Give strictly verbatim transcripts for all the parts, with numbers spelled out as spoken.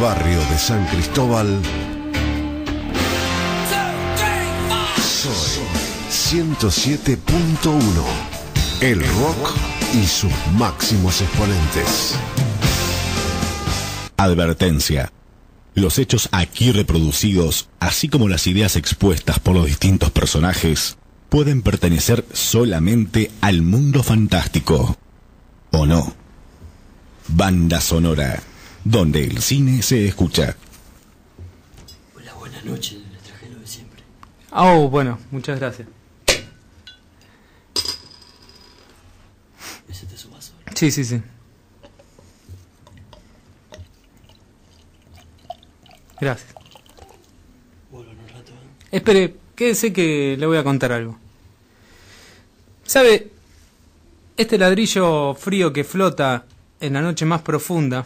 barrio de San Cristóbal, Soy ciento siete punto uno, el rock y sus máximos exponentes. Advertencia. Los hechos aquí reproducidos, así como las ideas expuestas por los distintos personajes, pueden pertenecer solamente al mundo fantástico. ¿O no? Banda Sonora, donde el cine se escucha. Hola, buenas noches, les traje lo de siempre. Oh, bueno, muchas gracias. ¿Ese te subas ahora? Sí, sí, sí. Gracias. Vuelvo en un rato, ¿eh? Espere, quédese que le voy a contar algo. ¿Sabe? Este ladrillo frío que flota en la noche más profunda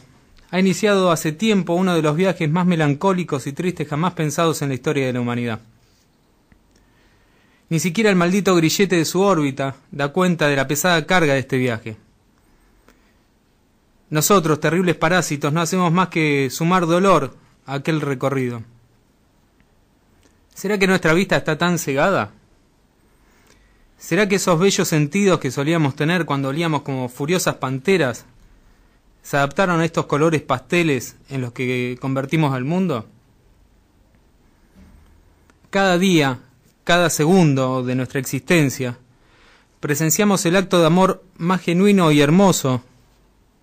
ha iniciado hace tiempo uno de los viajes más melancólicos y tristes jamás pensados en la historia de la humanidad. Ni siquiera el maldito grillete de su órbita da cuenta de la pesada carga de este viaje. Nosotros, terribles parásitos, no hacemos más que sumar dolor a aquel recorrido. ¿Será que nuestra vista está tan cegada? ¿Será que esos bellos sentidos que solíamos tener cuando olíamos como furiosas panteras se adaptaron a estos colores pasteles en los que convertimos al mundo? Cada día, cada segundo de nuestra existencia, presenciamos el acto de amor más genuino y hermoso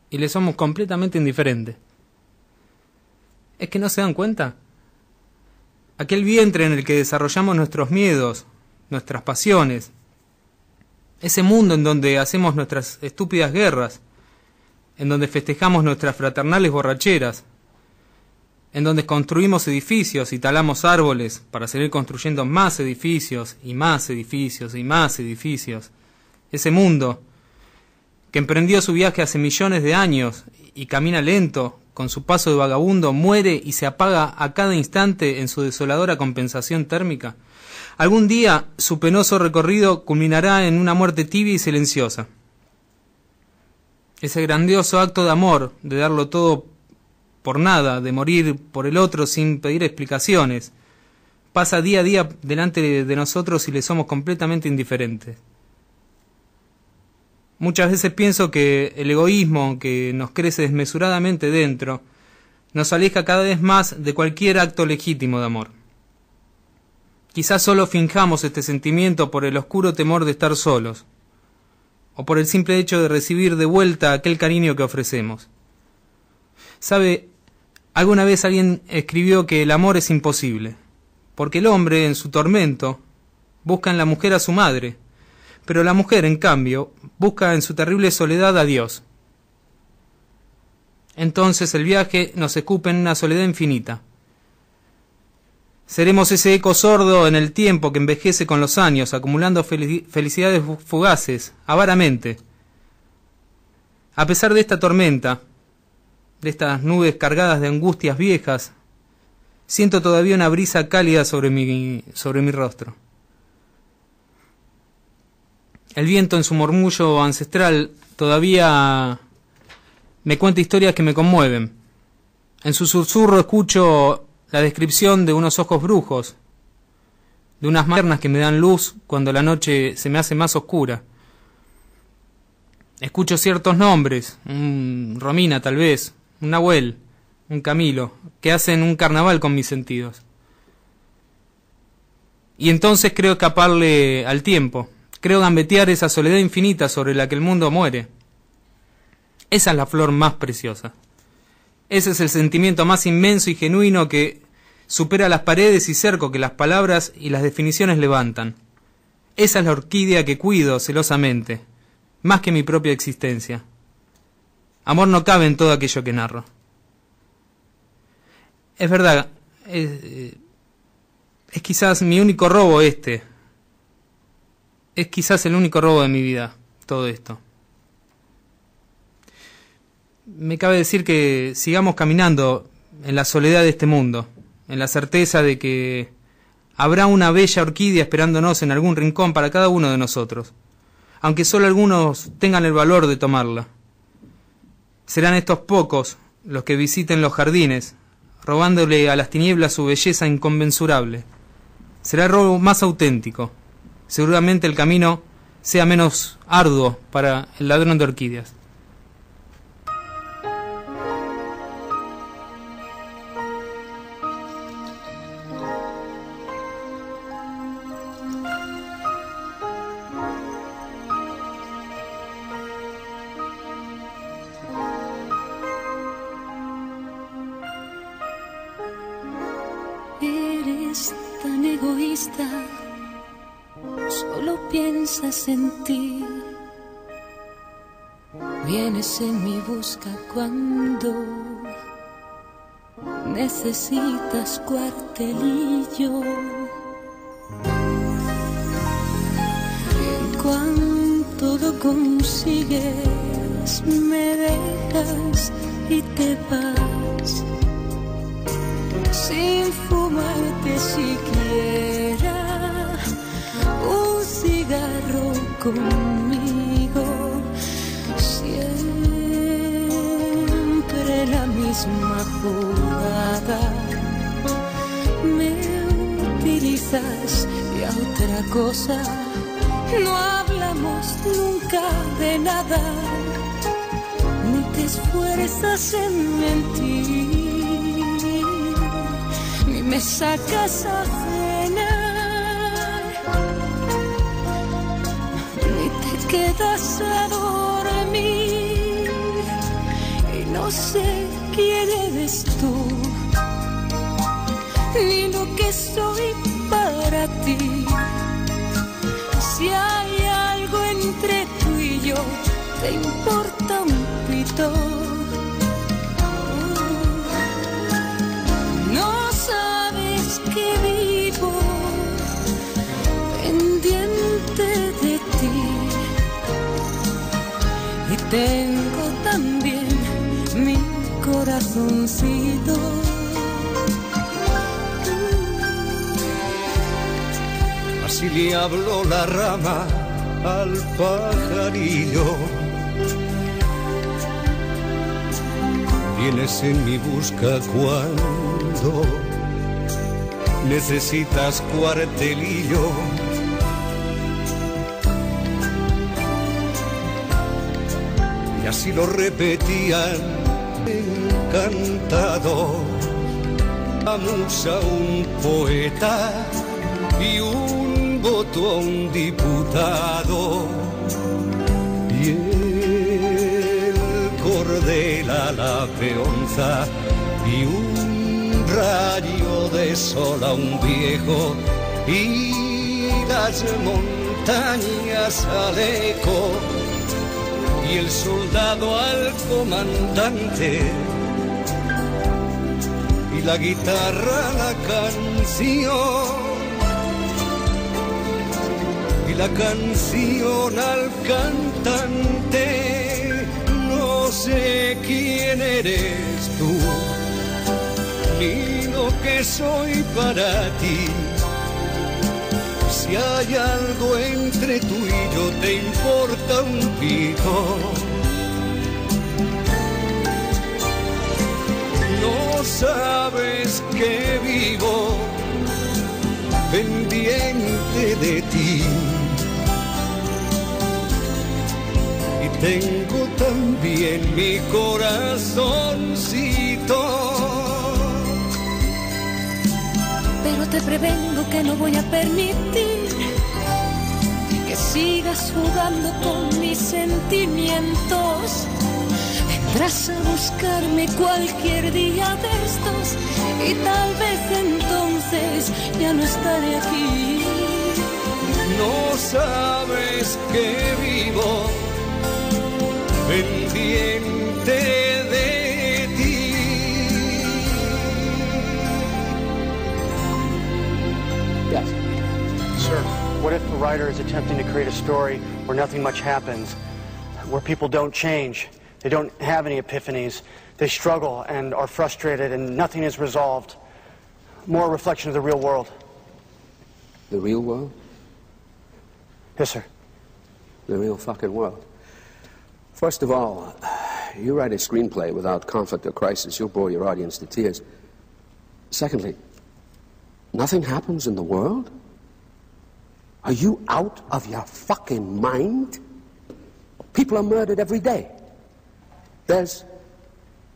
y le somos completamente indiferentes. ¿Es que no se dan cuenta? Aquel vientre en el que desarrollamos nuestros miedos, nuestras pasiones, ese mundo en donde hacemos nuestras estúpidas guerras, en donde festejamos nuestras fraternales borracheras, en donde construimos edificios y talamos árboles para seguir construyendo más edificios y más edificios y más edificios. Ese mundo que emprendió su viaje hace millones de años y camina lento, con su paso de vagabundo, muere y se apaga a cada instante en su desoladora compensación térmica. Algún día su penoso recorrido culminará en una muerte tibia y silenciosa. Ese grandioso acto de amor, de darlo todo por nada, de morir por el otro sin pedir explicaciones, pasa día a día delante de nosotros y le somos completamente indiferentes. Muchas veces pienso que el egoísmo que nos crece desmesuradamente dentro nos aleja cada vez más de cualquier acto legítimo de amor. Quizás solo finjamos este sentimiento por el oscuro temor de estar solos, o por el simple hecho de recibir de vuelta aquel cariño que ofrecemos. ¿Sabe? Alguna vez alguien escribió que el amor es imposible, porque el hombre, en su tormento, busca en la mujer a su madre, pero la mujer, en cambio, busca en su terrible soledad a Dios. Entonces el viaje nos escupe en una soledad infinita. Seremos ese eco sordo en el tiempo que envejece con los años, acumulando felicidades fugaces, avaramente. A pesar de esta tormenta, de estas nubes cargadas de angustias viejas, siento todavía una brisa cálida sobre mi, sobre mi rostro. El viento en su murmullo ancestral todavía me cuenta historias que me conmueven. En su susurro escucho la descripción de unos ojos brujos, de unas manos que me dan luz cuando la noche se me hace más oscura. Escucho ciertos nombres, un Romina tal vez, un Nahuel, un Camilo, que hacen un carnaval con mis sentidos. Y entonces creo escaparle al tiempo. Creo gambetear esa soledad infinita sobre la que el mundo muere. Esa es la flor más preciosa. Ese es el sentimiento más inmenso y genuino que supera las paredes y cerco que las palabras y las definiciones levantan. Esa es la orquídea que cuido celosamente, más que mi propia existencia. Amor no cabe en todo aquello que narro. Es verdad, es, es quizás mi único robo este... Es quizás el único robo de mi vida, todo esto. Me cabe decir que sigamos caminando en la soledad de este mundo, en la certeza de que habrá una bella orquídea esperándonos en algún rincón para cada uno de nosotros, aunque solo algunos tengan el valor de tomarla. Serán estos pocos los que visiten los jardines, robándole a las tinieblas su belleza inconmensurable. Será el robo más auténtico. Seguramente el camino sea menos arduo para el ladrón de orquídeas. En ti vienes en mi busca cuando necesitas cuartelillo. En cuanto lo consigues me dejas y te vas sin fumarte siquiera un cigarro conmigo, siempre la misma jugada, me utilizas y a otra cosa, no hablamos nunca de nada, ni te esfuerzas en mentir, ni me sacas a cenar. Quedas a dormir y no sé quién eres tú, ni lo que soy para ti. Si hay algo entre tú y yo, te importa un pito. No sabes que vivo pendiente de ti. Tengo también mi corazoncito. Así le habló la rama al pajarillo. Vienes en mi busca cuando necesitas cuartelillo. Así lo repetían encantado a musa un poeta y un voto a un diputado y el cordel a la peonza y un rayo de sol a un viejo y las montañas al eco y el soldado al comandante y la guitarra a la canción y la canción al cantante. No sé quién eres tú ni lo que soy para ti. Si hay algo entre tú y yo, te importa un pico. No sabes que vivo pendiente de ti. Y tengo también mi corazoncito. Pero te prevengo que no voy a permitir que sigas jugando con mis sentimientos. Vendrás a buscarme cualquier día de estos y tal vez entonces ya no estaré aquí. No sabes que vivo pendiente de Sir, what if the writer is attempting to create a story where nothing much happens, where people don't change, they don't have any epiphanies, they struggle and are frustrated and nothing is resolved? More reflection of the real world. The real world? Yes, sir. The real fucking world. First of all, you write a screenplay without conflict or crisis, you'll bore your audience to tears. Secondly, nothing happens in the world? Are you out of your fucking mind? People are murdered every day. There's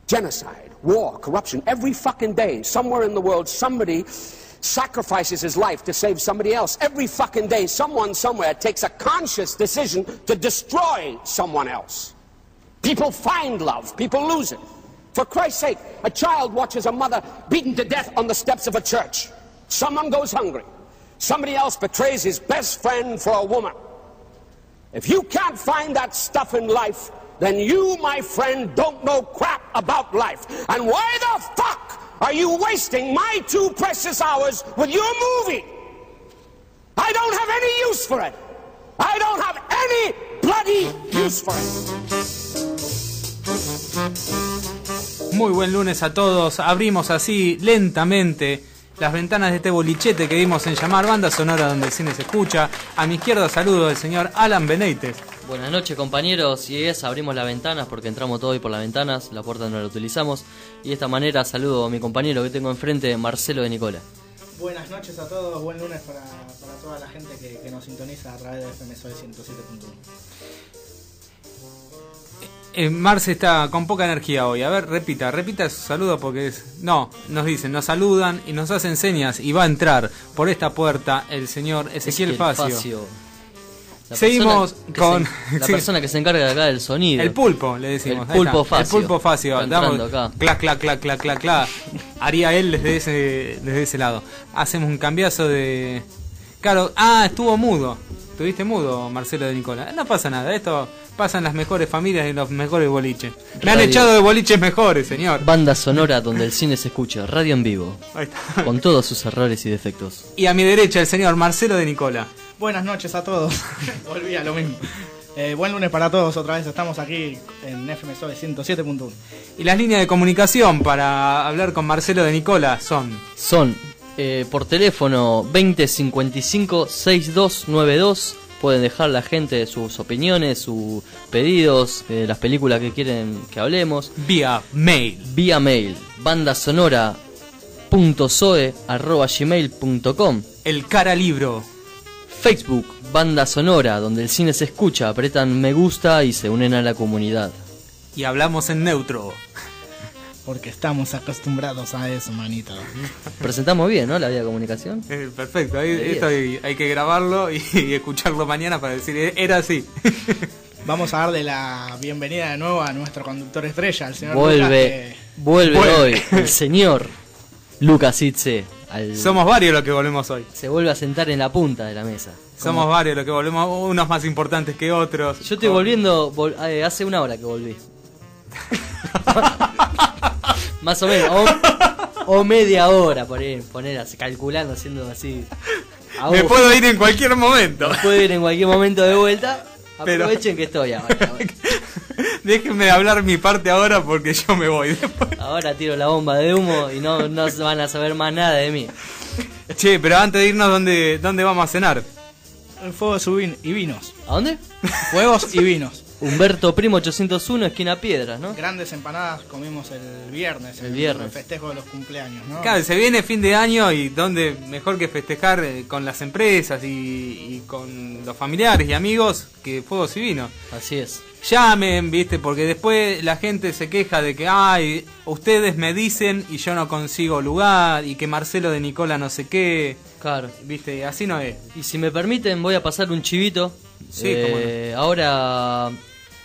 genocide, war, corruption. Every fucking day, somewhere in the world, somebody sacrifices his life to save somebody else. Every fucking day, someone somewhere takes a conscious decision to destroy someone else. People find love. People lose it. For Christ's sake, a child watches a mother beaten to death on the steps of a church. Someone goes hungry. Somebody else betrays his best friend for a woman. If you can't find that stuff in life, then you, my friend, don't know crap about life. And why the fuck are you wasting my two precious hours with your movie? I don't have any use for it. I don't have any bloody use for it. Muy buen lunes a todos. Abrimos así, lentamente, las ventanas de este bolichete que dimos en llamar Banda Sonora, donde el cine se escucha. A mi izquierda saludo al señor Alan Beneitiz. Buenas noches, compañeros. Y es, abrimos las ventanas porque entramos todo hoy por las ventanas, la puerta no la utilizamos. Y de esta manera saludo a mi compañero que tengo enfrente, Marcelo de Nicola. Buenas noches a todos, buen lunes para, para toda la gente que, que nos sintoniza a través de F M Sol ciento siete punto uno. Marce está con poca energía hoy. A ver, repita, repita su saludo porque es... No, nos dicen, nos saludan y nos hacen señas y va a entrar por esta puerta el señor Ezequiel Facio. Facio. Seguimos con... Se, la sí. persona que se encarga de acá del sonido. El pulpo, le decimos. El pulpo Facio. El pulpo Facio. Clac, clac, clac, clac, clac, clac. Haría él desde ese, desde ese lado. Hacemos un cambiazo de... Claro, ah, estuvo mudo. Estuviste mudo, Marcelo de Nicola. No pasa nada, esto pasa en las mejores familias y en los mejores boliches. Me Radio. Han echado de boliches mejores, señor. Banda Sonora, donde el cine se escucha. Radio en vivo. Ahí está. Con todos sus errores y defectos. Y a mi derecha, el señor Marcelo de Nicola. Buenas noches a todos, volví a lo mismo. Eh, buen lunes para todos, otra vez estamos aquí en F M Sol ciento siete punto uno. Y las líneas de comunicación para hablar con Marcelo de Nicola son... Son, eh, por teléfono veinte cincuenta y cinco sesenta y dos noventa y dos, pueden dejar la gente sus opiniones, sus pedidos, eh, las películas que quieren que hablemos. Vía mail. Vía mail, bandasonora punto soe arroba gmail punto com. El cara libro. Facebook, Banda Sonora, donde el cine se escucha, apretan me gusta y se unen a la comunidad. Y hablamos en neutro. Porque estamos acostumbrados a eso, manito. Presentamos bien, ¿no? La vía de comunicación. Eh, perfecto, ahí, esto hay, hay que grabarlo y, y escucharlo mañana para decir, era así. Vamos a darle la bienvenida de nuevo a nuestro conductor estrella, el señor Vuelve, Lucas, que... vuelve, vuelve hoy, el señor Lucas Itze. Al... Somos varios los que volvemos hoy. Se vuelve a sentar en la punta de la mesa. ¿Cómo? Somos varios los que volvemos, unos más importantes que otros. Yo estoy Con... volviendo, vol... eh, hace una hora que volví. Más o menos, o, o media hora, por ahí, poner, calculando, haciendo así. Me puedo ir en cualquier momento. Me puedo ir en cualquier momento de vuelta. Aprovechen Pero... que estoy ahora. ahora. Déjenme hablar mi parte ahora porque yo me voy después. Ahora tiro la bomba de humo y no, no van a saber más nada de mí. Che, pero antes de irnos, ¿dónde, dónde vamos a cenar? Fuegos y Vinos. ¿A dónde? Fuegos y Vinos. Humberto Primo ochocientos uno, esquina Piedras, ¿no? Grandes empanadas comimos el viernes, el, el viernes. El festejo de los cumpleaños, ¿no? Claro, se viene fin de año y donde mejor que festejar con las empresas y, y con los familiares y amigos que Fuegos y Vinos. Así es. Llamen, viste, porque después la gente se queja de que, ay, ustedes me dicen y yo no consigo lugar y que Marcelo de Nicola no sé qué. Claro. Viste, así no es. Y si me permiten voy a pasar un chivito. Sí, eh, cómo no. Ahora,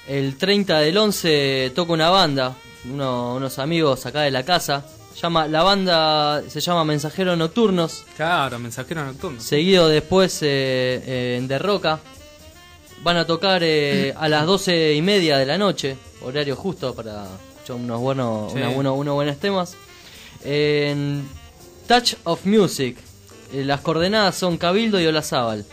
el treinta del once toca una banda, uno, unos amigos acá de la casa. Llama, la banda se llama Mensajeros Nocturnos. Claro, Mensajeros Nocturnos. Seguido después eh, eh, en De Roca. Van a tocar eh, a las doce y media de la noche, horario justo para unos buenos, sí. unos, unos, unos buenos temas. Eh, Touch of Music, eh, las coordenadas son Cabildo y Olazábal.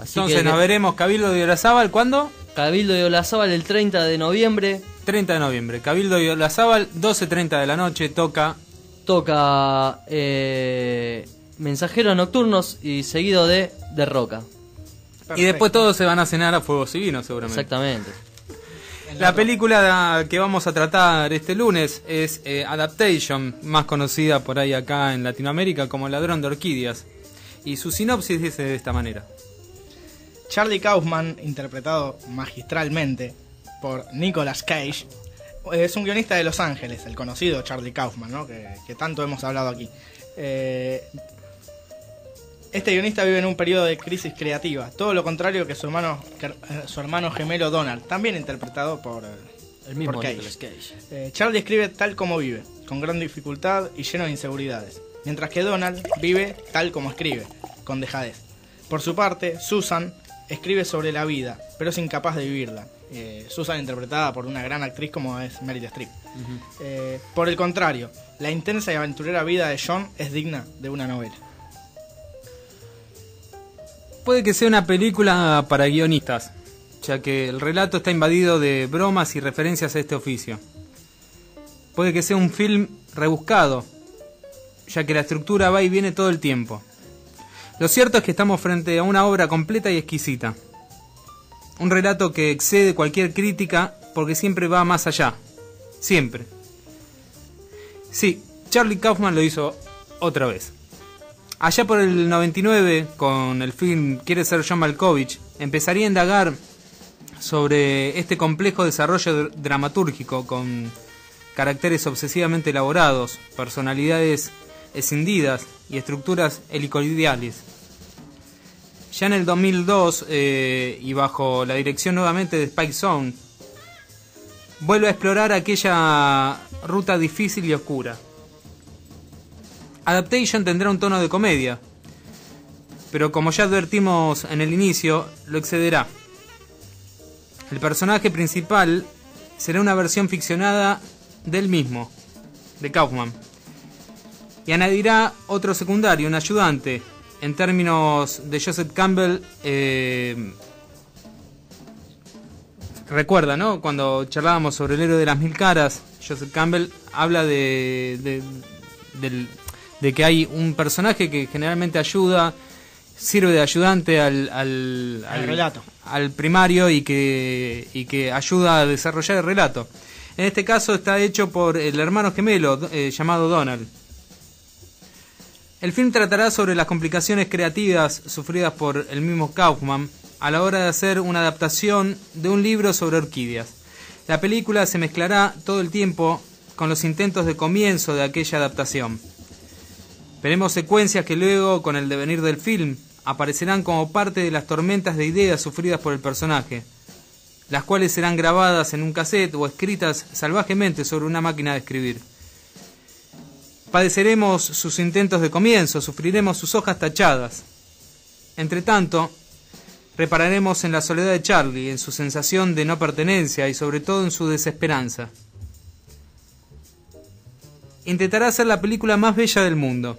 Así Entonces que, nos veremos Cabildo y Olazábal, ¿cuándo? Cabildo y Olazábal el treinta de noviembre. treinta de noviembre, Cabildo y Olazábal, doce treinta de la noche, toca... Toca eh, Mensajeros Nocturnos y seguido de De Roca. Perfecto. Y después todos se van a cenar a Fuegos y Vinos, seguramente. Exactamente. La película que vamos a tratar este lunes es eh, Adaptation, más conocida por ahí acá en Latinoamérica como Ladrón de Orquídeas. Y su sinopsis dice de esta manera. Charlie Kaufman, interpretado magistralmente por Nicolas Cage, es un guionista de Los Ángeles, el conocido Charlie Kaufman, ¿no? que, que tanto hemos hablado aquí. Eh, este guionista vive en un periodo de crisis creativa, todo lo contrario que su hermano, que, eh, su hermano gemelo Donald, también interpretado por, eh, el mismo por Cage. Cage. Eh, Charlie escribe tal como vive, con gran dificultad y lleno de inseguridades, mientras que Donald vive tal como escribe, con dejadez. Por su parte, Susan escribe sobre la vida, pero es incapaz de vivirla. Eh, Susan, interpretada por una gran actriz como es Meryl Streep. Uh-huh. eh, Por el contrario, la intensa y aventurera vida de John es digna de una novela. Puede que sea una película para guionistas, ya que el relato está invadido de bromas y referencias a este oficio. Puede que sea un film rebuscado, ya que la estructura va y viene todo el tiempo. Lo cierto es que estamos frente a una obra completa y exquisita. Un relato que excede cualquier crítica porque siempre va más allá. Siempre. Sí, Charlie Kaufman lo hizo otra vez. Allá por el noventa y nueve, con el film Quieres ser John Malkovich, empezaría a indagar sobre este complejo desarrollo dramatúrgico con caracteres obsesivamente elaborados, personalidades escindidas y estructuras helicoidales. Ya en el dos mil dos, eh, y bajo la dirección nuevamente de Spike Jonze, vuelve a explorar aquella ruta difícil y oscura. Adaptation tendrá un tono de comedia, pero como ya advertimos en el inicio, lo excederá. El personaje principal será una versión ficcionada del mismo, de Kaufman, y añadirá otro secundario, un ayudante. En términos de Joseph Campbell, eh, recuerda, ¿no? Cuando charlábamos sobre El héroe de las mil caras, Joseph Campbell habla de, de, de, de que hay un personaje que generalmente ayuda, sirve de ayudante al, al, al, al relato, al primario, y que, y que ayuda a desarrollar el relato. En este caso está hecho por el hermano gemelo eh, llamado Donald. El film tratará sobre las complicaciones creativas sufridas por el mismo Kaufman a la hora de hacer una adaptación de un libro sobre orquídeas. La película se mezclará todo el tiempo con los intentos de comienzo de aquella adaptación. Veremos secuencias que luego, con el devenir del film, aparecerán como parte de las tormentas de ideas sufridas por el personaje, las cuales serán grabadas en un cassette o escritas salvajemente sobre una máquina de escribir. Padeceremos sus intentos de comienzo, sufriremos sus hojas tachadas. Entre tanto, repararemos en la soledad de Charlie, en su sensación de no pertenencia y sobre todo en su desesperanza. Intentará hacer la película más bella del mundo.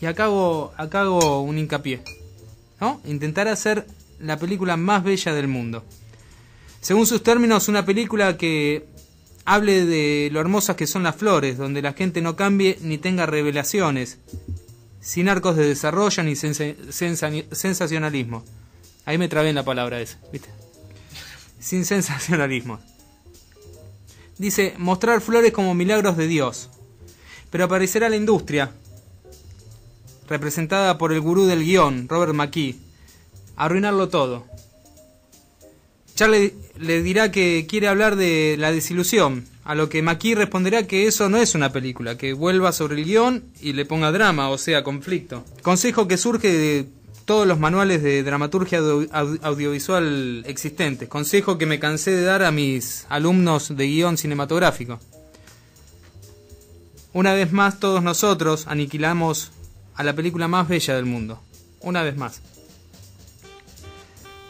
Y acá hago, acá hago un hincapié, ¿no? Intentará hacer la película más bella del mundo. Según sus términos, una película que hable de lo hermosas que son las flores, donde la gente no cambie ni tenga revelaciones, sin arcos de desarrollo ni sens- sens- sensacionalismo. Ahí me trabé en la palabra esa, ¿viste? Sin sensacionalismo. Dice, mostrar flores como milagros de Dios. Pero aparecerá la industria, representada por el gurú del guión, Robert McKee, arruinarlo todo. Charlie le dirá que quiere hablar de la desilusión, a lo que McKee responderá que eso no es una película, que vuelva sobre el guión y le ponga drama, o sea, conflicto. Consejo que surge de todos los manuales de dramaturgia audio- audio- audiovisual existentes. Consejo que me cansé de dar a mis alumnos de guión cinematográfico. Una vez más, todos nosotros aniquilamos a la película más bella del mundo. Una vez más.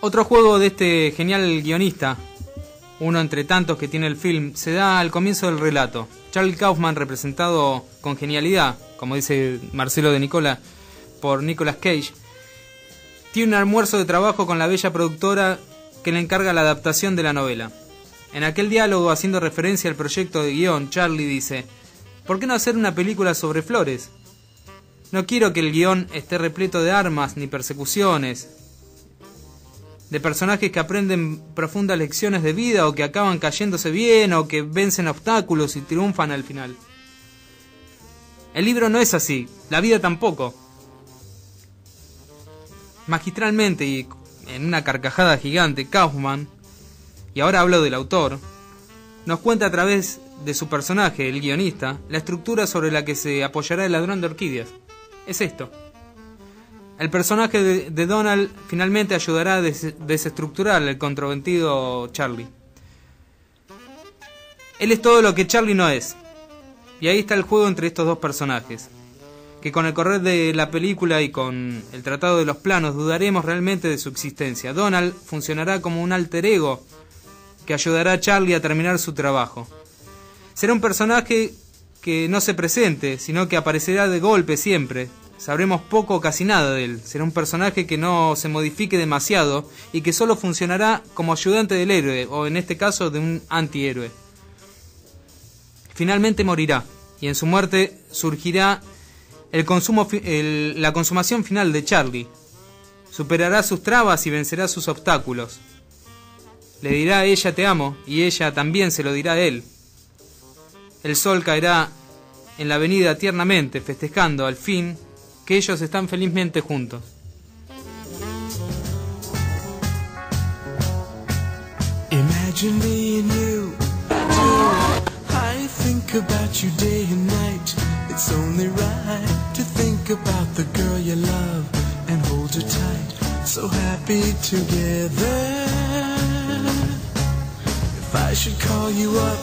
Otro juego de este genial guionista, uno entre tantos que tiene el film, se da al comienzo del relato. Charlie Kaufman, representado con genialidad, como dice Marcelo de Nicola, por Nicolas Cage, tiene un almuerzo de trabajo con la bella productora que le encarga la adaptación de la novela. En aquel diálogo, haciendo referencia al proyecto de guión, Charlie dice, ¿por qué no hacer una película sobre flores? No quiero que el guión esté repleto de armas ni persecuciones. de personajes que aprenden profundas lecciones de vida, o que acaban cayéndose bien, o que vencen obstáculos y triunfan al final. El libro no es así, la vida tampoco. Magistralmente y en una carcajada gigante, Kaufman, y ahora hablo del autor, nos cuenta a través de su personaje, el guionista, la estructura sobre la que se apoyará El Ladrón de Orquídeas. Es esto. El personaje de, de Donald finalmente ayudará a des, desestructurar el controvertido Charlie. Él es todo lo que Charlie no es. Y ahí está el juego entre estos dos personajes, que con el correr de la película y con el tratado de los planos dudaremos realmente de su existencia. Donald funcionará como un alter ego que ayudará a Charlie a terminar su trabajo. Será un personaje que no se presente, sino que aparecerá de golpe siempre. Sabremos poco o casi nada de él. Será un personaje que no se modifique demasiado y que solo funcionará como ayudante del héroe, o en este caso de un antihéroe. Finalmente morirá, y en su muerte surgirá el consumo, el, la consumación final de Charlie. Superará sus trabas y vencerá sus obstáculos. Le dirá a ella te amo, y ella también se lo dirá a él. El sol caerá en la avenida tiernamente, festejando al fin que ellos están felizmente juntos. Imagine me and you, too. I think about you day and night. It's only right to think about the girl you love and hold her tight. So happy together. If I should call you up,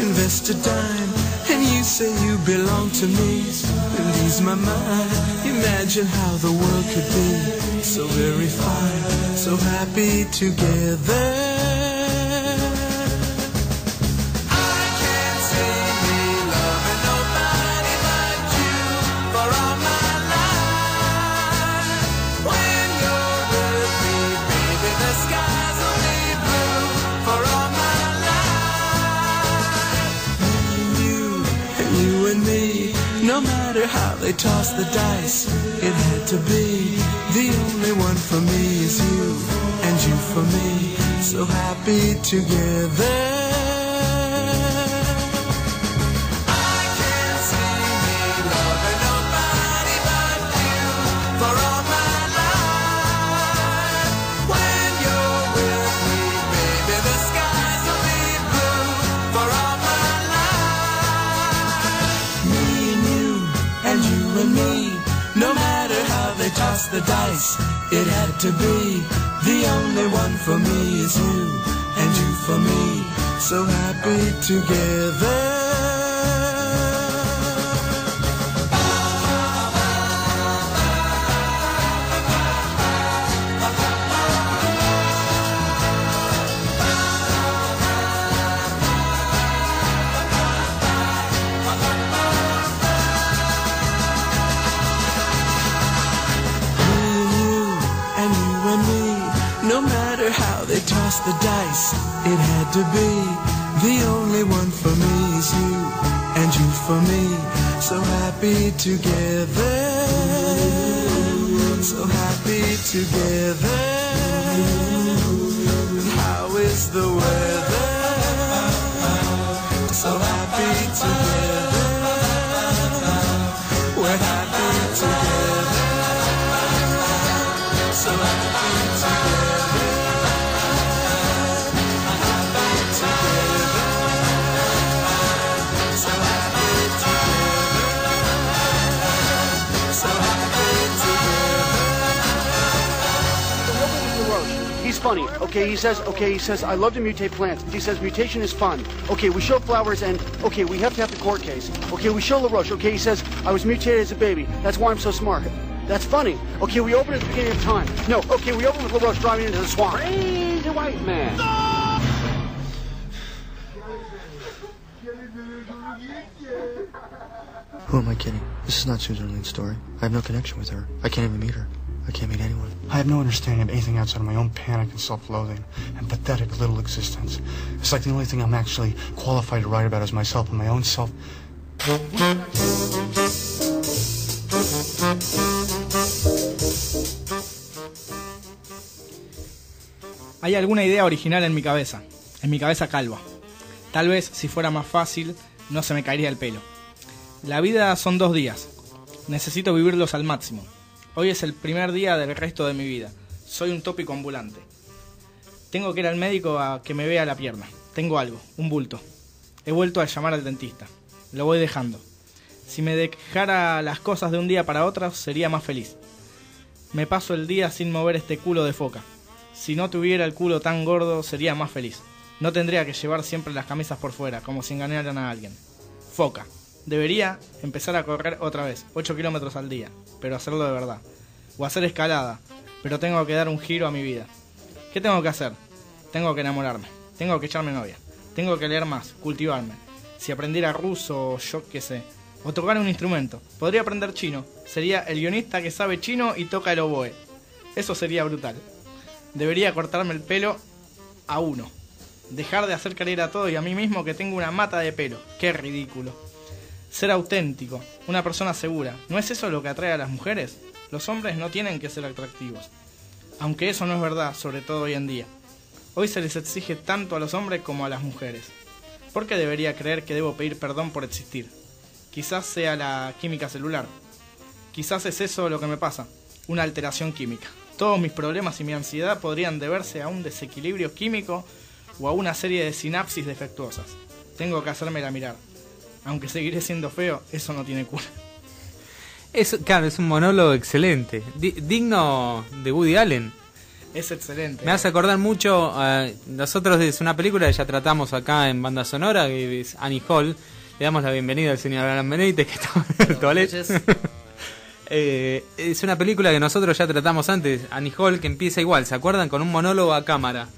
invest a dime, and you say you belong to me, and ease my mind. Imagine how the world could be so very fine, so happy together. They tossed the dice, it had to be. The only one for me is you, and you for me, so happy together. The dice, it had to be. The only one for me is you, and you for me, so happy together. The dice, it had to be. The only one for me is you, and you for me, so happy together, so happy together. And how is the weather? So happy together, we're happy together, so happy together. Funny. Okay, he says, okay, he says, I love to mutate plants. He says, mutation is fun. Okay, we show flowers and, okay, we have to have the court case. Okay, we show Laroche. Okay, he says, I was mutated as a baby. That's why I'm so smart. That's funny. Okay, we open at the beginning of time. No, okay, we open with Laroche driving into the swamp. Crazy white man. Who am I kidding? This is not Susan Orlean's story. I have no connection with her. I can't even meet her. I can't meet anyone. I have no understanding of anything outside of my own panic and self-loathing and pathetic little existence. It's like the only thing I'm actually qualified to write about is myself and my own self. Hay alguna idea original en mi cabeza, en mi cabeza calva. Tal vez, si fuera más fácil, no se me caería el pelo. La vida son dos días. Necesito vivirlos al máximo. Hoy es el primer día del resto de mi vida. Soy un tópico ambulante. Tengo que ir al médico a que me vea la pierna. Tengo algo, un bulto. He vuelto a llamar al dentista. Lo voy dejando. Si me dejara las cosas de un día para otro, sería más feliz. Me paso el día sin mover este culo de foca. Si no tuviera el culo tan gordo, sería más feliz. No tendría que llevar siempre las camisas por fuera, como si engañaran a alguien. Foca. Debería empezar a correr otra vez, ocho kilómetros al día, pero hacerlo de verdad. O hacer escalada, pero tengo que dar un giro a mi vida. ¿Qué tengo que hacer? Tengo que enamorarme, tengo que echarme novia, tengo que leer más, cultivarme. Si aprendiera ruso o yo qué sé, o tocar un instrumento. Podría aprender chino, sería el guionista que sabe chino y toca el oboe. Eso sería brutal. Debería cortarme el pelo a uno. Dejar de hacer creer a todo y a mí mismo que tengo una mata de pelo. ¡Qué ridículo! Ser auténtico, una persona segura. ¿No es eso lo que atrae a las mujeres? Los hombres no tienen que ser atractivos. Aunque eso no es verdad, sobre todo hoy en día. Hoy se les exige tanto a los hombres como a las mujeres. ¿Por qué debería creer que debo pedir perdón por existir? Quizás sea la química celular. Quizás es eso lo que me pasa, una alteración química. Todos mis problemas y mi ansiedad podrían deberse a un desequilibrio químico o a una serie de sinapsis defectuosas. Tengo que hacérmela mirar. Aunque seguiré siendo feo, eso no tiene cura. Es, claro, es un monólogo excelente. Di- digno de Woody Allen. Es excelente. Me eh. hace acordar mucho. Uh, nosotros es una película que ya tratamos acá en Banda Sonora, que es Annie Hall. Le damos la bienvenida al señor Alan Beneitiz, que está en el toalete. eh, es una película que nosotros ya tratamos antes, Annie Hall, que empieza igual, ¿se acuerdan? Con un monólogo a cámara.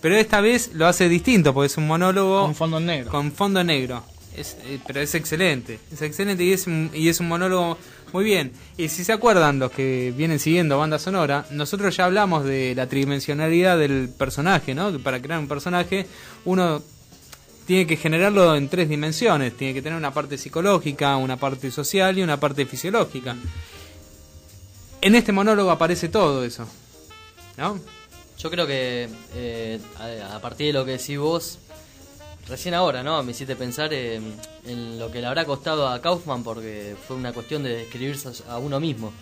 Pero esta vez lo hace distinto, porque es un monólogo... Con fondo negro. Con fondo negro. Es, eh, pero es excelente, es excelente y es, un, y es un monólogo muy bien. Y si se acuerdan los que vienen siguiendo Banda Sonora, nosotros ya hablamos de la tridimensionalidad del personaje, ¿no? Que para crear un personaje uno tiene que generarlo en tres dimensiones. Tiene que tener una parte psicológica, una parte social y una parte fisiológica. En este monólogo aparece todo eso, ¿no? Yo creo que eh, a partir de lo que decís vos, recién ahora, ¿no? Me hiciste pensar eh, en lo que le habrá costado a Kaufman, porque fue una cuestión de describirse a uno mismo.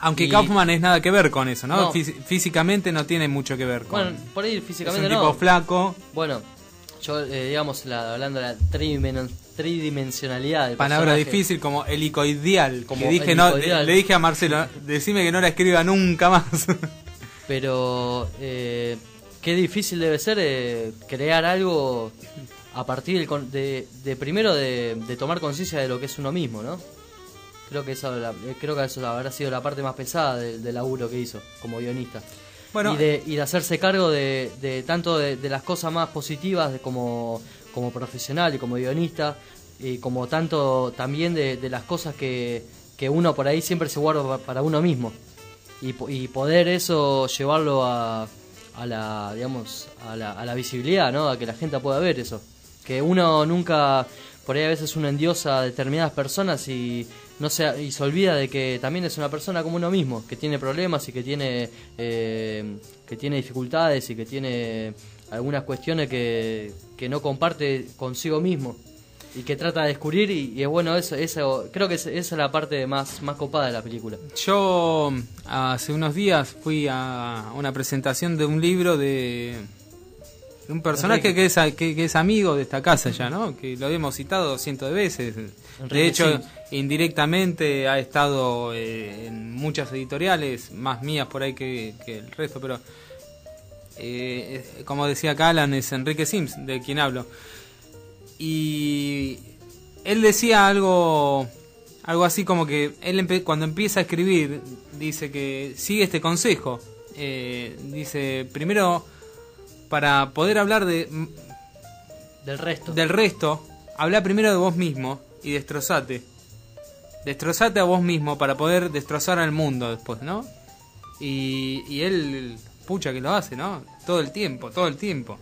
Aunque y... Kaufman es nada que ver con eso, ¿no? no. Fí- físicamente no tiene mucho que ver con... Bueno, por ahí físicamente no. Es un tipo no. flaco. Bueno, yo, eh, digamos, la, hablando de la tridimen- tridimensionalidad del palabra personaje. Difícil como helicoideal, como que dije, helicoideal. No, le, le dije a Marcelo, decime que no la escriba nunca más. Pero eh, qué difícil debe ser eh, crear algo a partir del con- de, de primero de, de tomar conciencia de lo que es uno mismo, ¿no? Creo que eso la, creo que eso habrá sido la parte más pesada del de laburo que hizo como guionista. Bueno, y de, y de hacerse cargo de, de tanto de, de las cosas más positivas de como, como profesional y como guionista, y como tanto también de, de las cosas que, que uno por ahí siempre se guarda para uno mismo. Y, y poder eso llevarlo a, a la digamos a la, a la visibilidad, ¿no? A que la gente pueda ver eso, que uno nunca por ahí, a veces uno endiosa a determinadas personas y no se y se olvida de que también es una persona como uno mismo, que tiene problemas y que tiene eh, que tiene dificultades y que tiene algunas cuestiones que, que no comparte consigo mismo y que trata de descubrir, y, y es bueno eso, eso creo que es, esa es la parte más, más copada de la película. Yo hace unos días fui a una presentación de un libro de, de un personaje que es, que, que es amigo de esta casa ya, ¿no? Que lo hemos citado cientos de veces. Enrique de hecho, Sims. Indirectamente ha estado eh, en muchas editoriales, más mías por ahí que, que el resto, pero eh, como decía acá Alan, es Enrique Sims de quien hablo. Y él decía algo algo así como que él empe- cuando empieza a escribir dice que sigue este consejo. Eh, dice, primero, para poder hablar de del resto, del resto habla primero de vos mismo y destrozate. Destrozate a vos mismo para poder destrozar al mundo después, ¿no? Y, y él, pucha que lo hace, ¿no? Todo el tiempo, todo el tiempo.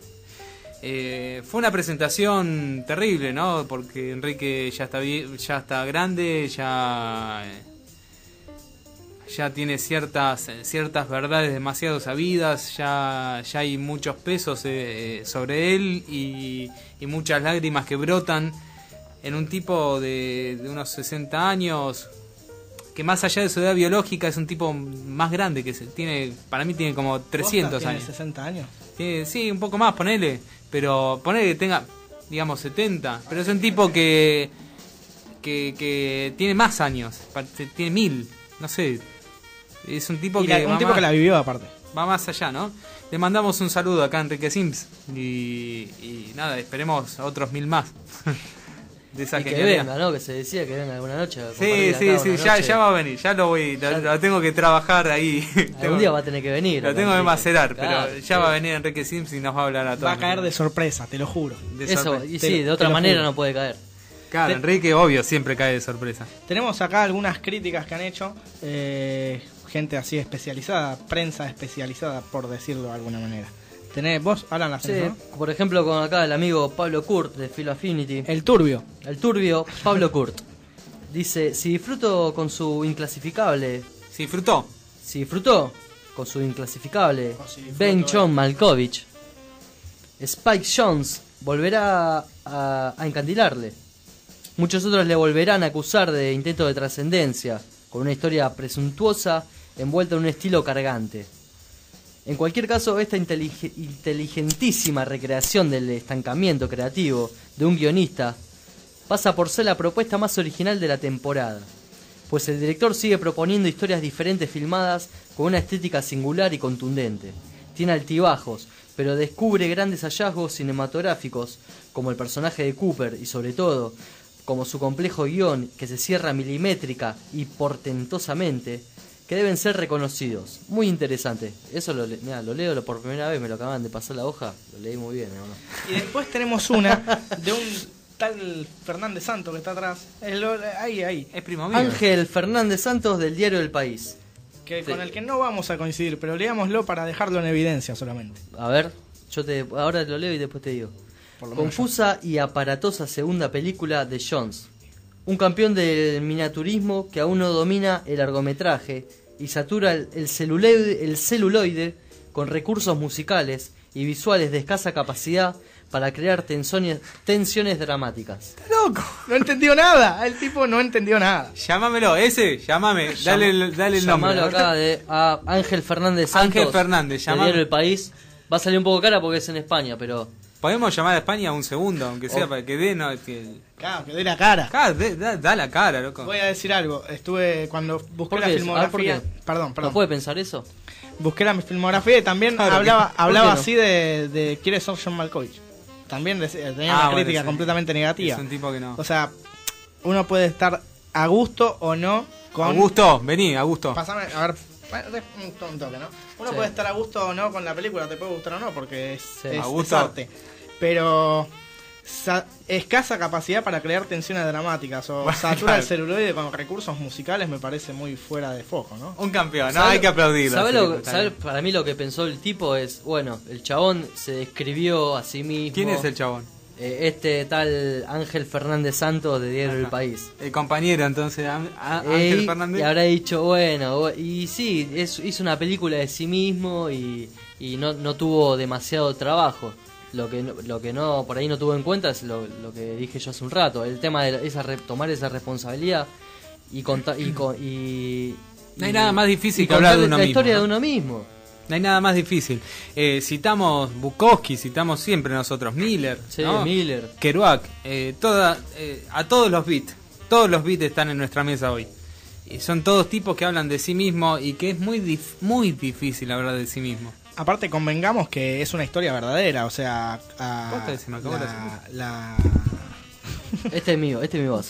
Eh, fue una presentación terrible, ¿no? Porque Enrique ya está bien, ya está grande, ya ya tiene ciertas ciertas verdades demasiado sabidas, ya, ya hay muchos pesos eh, sobre él y, y muchas lágrimas que brotan en un tipo de, de unos sesenta años, que más allá de su edad biológica es un tipo más grande, que se, tiene, para mí tiene como trescientos años. ¿Tiene sesenta años? Tiene, sí, un poco más, ponele, pero ponele que tenga, digamos, setenta, pero es un tipo que, que, que tiene más años, tiene mil, no sé, es un tipo, y la, que, un va tipo más, que la vivió aparte. Va más allá, ¿no? Le mandamos un saludo acá a Enrique Sims y, y nada, esperemos otros mil más. De esa y que venga, ¿no? Que se decía que venga alguna noche. Sí, sí, sí, ya, ya va a venir, ya lo voy, ya lo, lo tengo que trabajar ahí. Algún día va a tener que venir. Lo tengo que macerar, claro, pero ya sí. Va a venir Enrique Sims y nos va a hablar a todos. Va a caer de sorpresa, te lo juro. De Eso, y te, sí, de otra manera no puede caer. Claro, te, Enrique, obvio, siempre cae de sorpresa. Tenemos acá algunas críticas que han hecho, eh, gente así especializada, prensa especializada, por decirlo de alguna manera. Tenés, vos Alan, las sí, ¿no? Por ejemplo, con acá el amigo Pablo Kurt de Philo Affinity. El turbio. El turbio, Pablo Kurt. Dice, si disfruto con su inclasificable. Si disfrutó. Si disfrutó con su inclasificable. Si disfruto, Ben John Malkovich. Spike Jonze volverá a, a encandilarle. Muchos otros le volverán a acusar de intento de trascendencia, con una historia presuntuosa envuelta en un estilo cargante. En cualquier caso, esta inteligentísima recreación del estancamiento creativo de un guionista pasa por ser la propuesta más original de la temporada, pues el director sigue proponiendo historias diferentes filmadas con una estética singular y contundente. Tiene altibajos, pero descubre grandes hallazgos cinematográficos, como el personaje de Cooper y, sobre todo, como su complejo guión que se cierra milimétrica y portentosamente, que deben ser reconocidos. Muy interesante. Eso lo, mirá, lo leo por primera vez, me lo acaban de pasar la hoja, lo leí muy bien, hermano. Y después tenemos una de un tal Fernández Santos que está atrás. El, ahí, ahí. Es primo mío. Ángel Fernández Santos del diario El País. Que, sí. Con el que no vamos a coincidir, pero leámoslo para dejarlo en evidencia solamente. A ver, yo te ahora lo leo y después te digo. Confusa y aparatosa segunda película de Jones. Un campeón del miniaturismo que aún no domina el largometraje y satura el celuloide, el celuloide con recursos musicales y visuales de escasa capacidad para crear tensiones, tensiones dramáticas. ¡Está loco! No entendió nada. El tipo no entendió nada. Llámamelo, ese, llámame. Dale, Llama, dale el nombre. Llámalo acá de, a Ángel Fernández Santos. Ángel Fernández, llámame. El País. Va a salir un poco cara porque es en España, pero... Podemos llamar a España un segundo, aunque sea, oh. para que dé... No, que... Claro, que dé la cara. Claro, de, da, da la cara, loco. Voy a decir algo. Estuve, cuando busqué la filmografía... Ah, perdón, perdón. ¿No puede pensar eso? Busqué la filmografía y también claro, hablaba que... hablaba así no? de, de... Quieres ser John Malkovich. También tenía ah, una crítica bueno, sí. completamente negativa. Es un tipo que no... O sea, uno puede estar a gusto o no con... Augusto, vení, a gusto. Pasame, a ver... Un toque, ¿no? Uno sí. puede estar a gusto o no con la película, te puede gustar o no, porque es, sí. es, es arte. Pero escasa capacidad para crear tensiones dramáticas o bueno, satura claro. el celuloide con recursos musicales me parece muy fuera de foco, ¿no? Un campeón, ¿no? Hay que aplaudirlo. ¿Sabe lo, ¿sabe para mí lo que pensó el tipo es, bueno, el chabón se describió a sí mismo. ¿Quién es el chabón? Este tal Ángel Fernández Santos de Diario Ajá. El País. El compañero, entonces, Ángel Fernández. Y habrá dicho, bueno, y sí, es, hizo una película de sí mismo y, y no, no tuvo demasiado trabajo. Lo que, lo que no por ahí no tuvo en cuenta es lo, lo que dije yo hace un rato. El tema de esa, tomar esa responsabilidad y contar... Y, y, no hay y, nada más difícil que hablar de uno la mismo. La historia ¿no? de uno mismo. No hay nada más difícil. Eh, citamos Bukowski, citamos siempre nosotros, Miller, sí, ¿no? Miller. Kerouac, eh, toda, eh, a todos los beats. Todos los beats están en nuestra mesa hoy. Y son todos tipos que hablan de sí mismo y que es muy, dif muy difícil hablar de sí mismo. Aparte, convengamos que es una historia verdadera, o sea... A, ¿Cuánto se me acabó la, la... Este es mío, este es mi voz.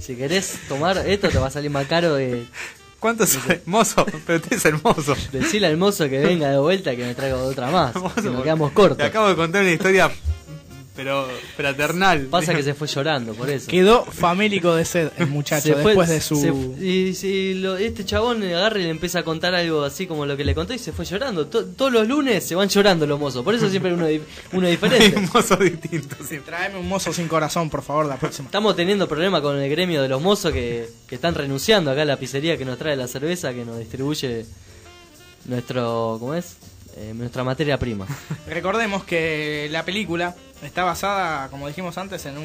Si querés tomar esto te va a salir más caro de... ¿Cuánto soy? Mozo, pero usted es hermoso. Decile al mozo que venga de vuelta que me traiga otra más. Mozo, que nos quedamos cortos. Te acabo de contar una historia pero fraternal. Pasa que se fue llorando por eso. Quedó famélico de sed el muchacho se después fue, de su... Se, y, y lo, este chabón agarra y le empieza a contar algo así como lo que le conté y se fue llorando. To, todos los lunes se van llorando los mozos, por eso siempre uno, uno diferente. Un mozo distinto. Sí. Tráeme un mozo sin corazón, por favor, la próxima. Estamos teniendo problemas con el gremio de los mozos que, que están renunciando acá a la pizzería que nos trae la cerveza, que nos distribuye nuestro... ¿Cómo es? Eh, nuestra materia prima. Recordemos que la película está basada, como dijimos antes, en un,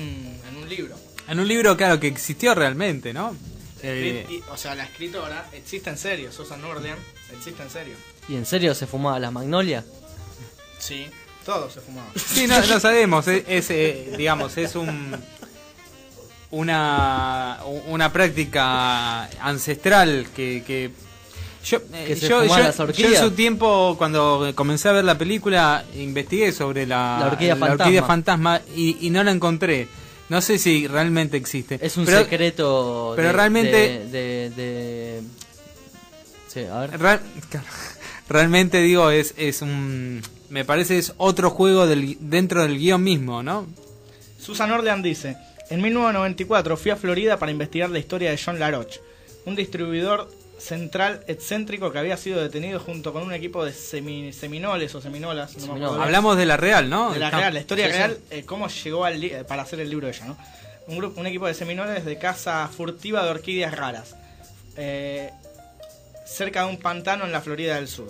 en un libro. En un libro, claro, que existió realmente, ¿no? Eh... Y, o sea, la escritora existe en serio, Susan Orlean existe en serio. ¿Y en serio se fumaba las magnolias? Sí, todo se fumaba. Sí, no, no sabemos, es, es eh, digamos, es un... Una, una práctica ancestral que... que Yo, eh, yo, yo, yo en su tiempo, cuando comencé a ver la película, investigué sobre la, la, orquídea, la fantasma. orquídea fantasma y, y no la encontré. No sé si realmente existe. Es un pero, secreto pero de, realmente, de, de, de... Sí, a ver. Real, realmente digo, es, es un... Me parece es otro juego del, dentro del guión mismo, ¿no? Susan Orlean dice: en mil novecientos noventa y cuatro fui a Florida para investigar la historia de John Laroche, un distribuidor central excéntrico que había sido detenido junto con un equipo de semi, seminoles o seminolas. No me acuerdo. Hablamos de la real, ¿no? De la real, la historia sí, sí. real, eh, cómo llegó al li para hacer el libro de ella, ¿no? Un, grupo, un equipo de seminoles de caza furtiva de orquídeas raras, eh, cerca de un pantano en la Florida del Sur.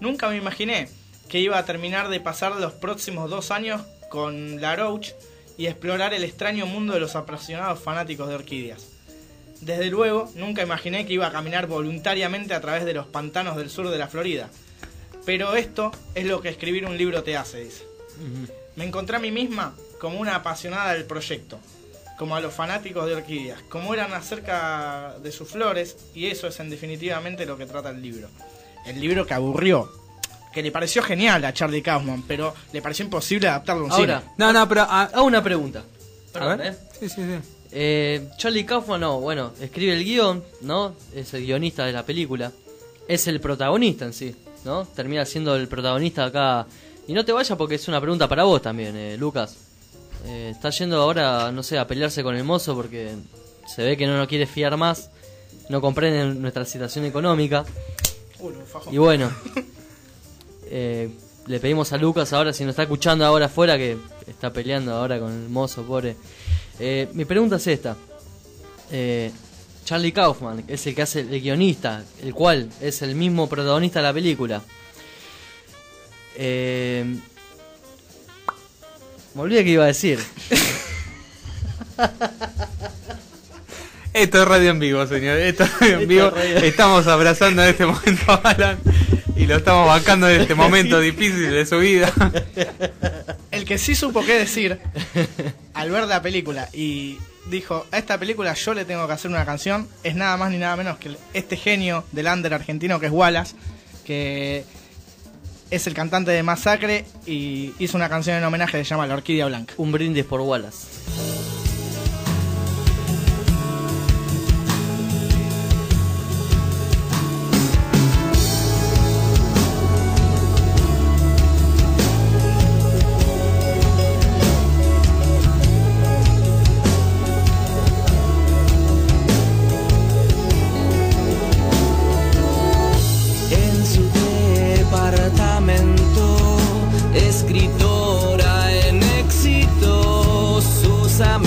Nunca me imaginé que iba a terminar de pasar los próximos dos años con Laroche y explorar el extraño mundo de los apasionados fanáticos de orquídeas. Desde luego, nunca imaginé que iba a caminar voluntariamente a través de los pantanos del sur de la Florida. Pero esto es lo que escribir un libro te hace, dice. Uh-huh. Me encontré a mí misma como una apasionada del proyecto, como a los fanáticos de orquídeas, como eran acerca de sus flores, y eso es en definitivamente lo que trata el libro. El libro que aburrió, que le pareció genial a Charlie Kaufman, pero le pareció imposible adaptarlo a un Ahora, cine. No, no, pero hago ah, una pregunta. Perdón, a ver. ¿eh? Sí, sí, sí. Eh, Charlie Kaufman, no, bueno, escribe el guión, ¿no? Es el guionista de la película. Es el protagonista en sí, ¿no? Termina siendo el protagonista acá. Y no te vayas porque es una pregunta para vos también, eh, Lucas. Eh, está yendo ahora, no sé, a pelearse con el mozo porque se ve que no nos quiere fiar más. No comprenden nuestra situación económica. Uy, me fajó. Y bueno, eh, le pedimos a Lucas ahora, si nos está escuchando ahora afuera, que está peleando ahora con el mozo, pobre. Eh, mi pregunta es esta. Eh, Charlie Kaufman es el que hace el guionista, el cual es el mismo protagonista de la película. Eh, me olvidé que iba a decir. Esto es radio en vivo, señor. Esto es radio en vivo. Estamos abrazando en este momento a Alan y lo estamos bancando en este momento difícil de su vida. El que sí supo qué decir al ver la película y dijo: a esta película yo le tengo que hacer una canción, es nada más ni nada menos que este genio del under argentino que es Wallace, que es el cantante de Masacre, y hizo una canción en homenaje que se llama La Orquídea Blanca. Un brindis por Wallace. Escritora en éxito, Susan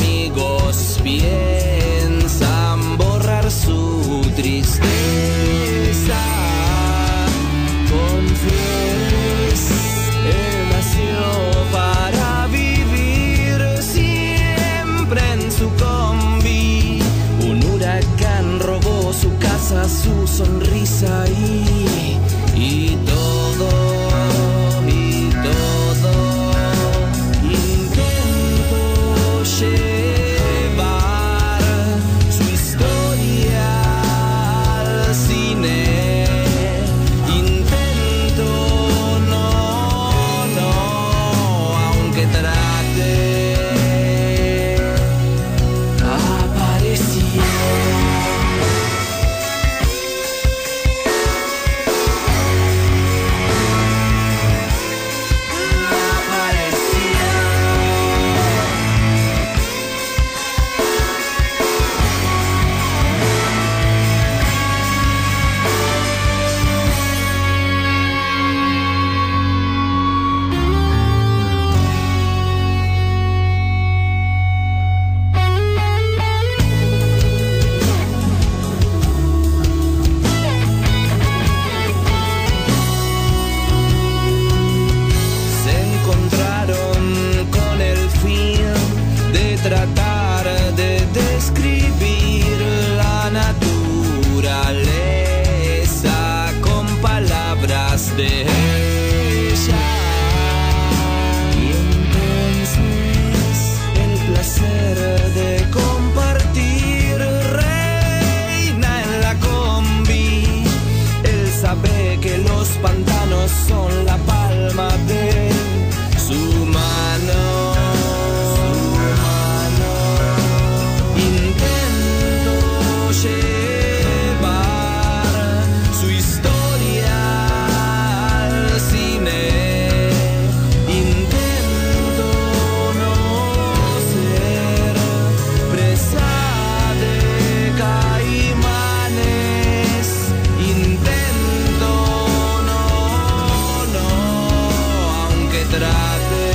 trate,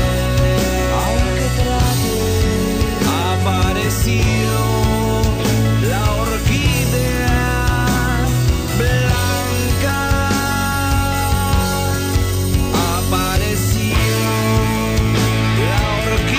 aunque trate, ha aparecido la orquídea blanca, ha aparecido la orquídea blanca.